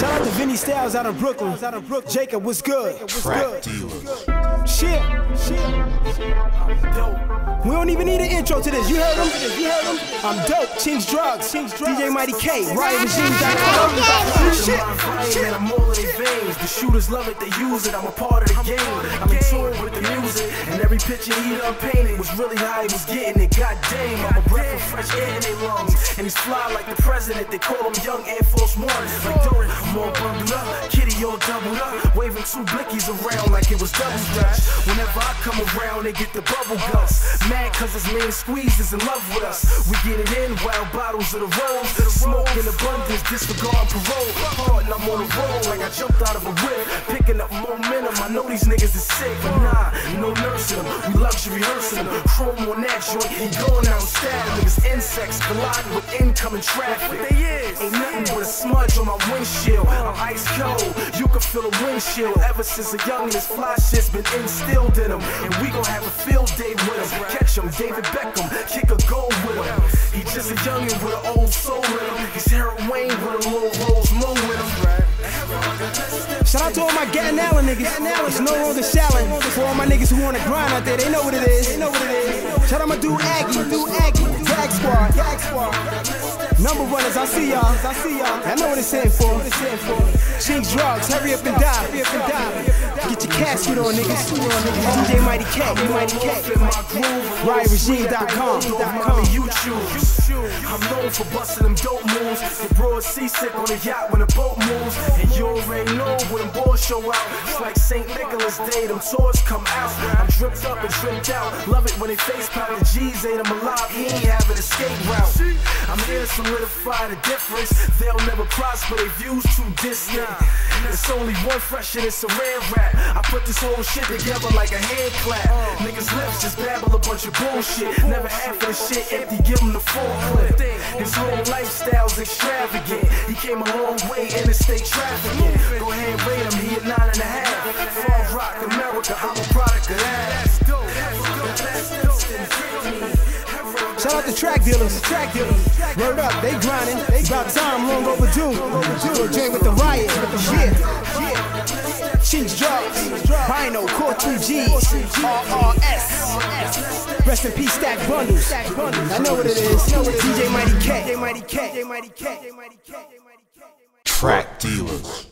Shout out to Vinny Styles out of Brooklyn. Jacob, what's good? Trakdealaz. Shit. I'm dope. We don't even need an intro to this. You heard him? I'm dope. Chinx drugs. DJ Mighty K. Right in the jeans. Shit. I'm all in their veins. The shooters love it. They use it. I'm a part of the game. I'm in tune with the music. And every picture he done painted was really how he was getting it. God damn. I'm a breath of fresh air in their lungs. And he's fly like the president. They call him Young Air Force One. Like Dorian. I'm all bundled up. Kitty all doubled up. Waving two blickies around like it was double stretch. Whenever I come around, they get the bubble guts. Mad cause his man Squeeze is in love with us. We get it in, wild bottles of the rose. Smoke in abundance, disregard parole. Hard and I'm on the road like I jumped out of a whip. Picking up momentum, I know these niggas is sick. But nah, no nursing them, we luxury rehearsing them. Chrome on that joint, he going out in style. Niggas insects colliding with incoming traffic. Ain't nothing but a smudge on my windshield. I'm ice cold, you can feel a windshield. Ever since a youngest, fly shit's been instilled in him. And we gon' have a field day with him. Catch him, David Beckham, kick a goal with him. He just a youngin' with an old soul in him. He's Harold Wayne with a little Rolls Moe with him. Shout out to all my Gatton Allen niggas. It's no longer shallin'. For all my niggas who wanna grind out there, they know what it is. Shout out my dude Agie, Tag Squad. Number runners, I see y'all. I know what it's in for. Chinx drugs, hurry up and die. Get your casket on, niggas. DJ Mighty Cat. RiotRegime.com. I'm known for busting them dope moves. The bro is seasick on the yacht when the boat moves. And you already know when them boys show out. It's like St. Nicholas Day, them tours come out. I'm dripped up and dripped out. Love it when they face pound the G's ate them alive. He ain't have an escape route. I'm here to solidify the difference. They'll never prosper, their views too distant. It's only one fresh and it's a rare rap. I put this whole shit together like a hand clap. Niggas lips just babble a bunch of bullshit. Never half of the shit empty, give them the full clip. His whole lifestyle's extravagant. He came a long way, interstate traffic. Go ahead, rate him, he a 9.5. Far Rock, America, I'm a product of that. Shout out to Trakdealaz. Word up, they grinding. They about time, long overdue. Drink with the riot. Chinx drugs, Rhino, Core 2G, RRS. Rest in peace, Stack Bundles. I know what it is. DJ Mighty Cat. Trakdealaz.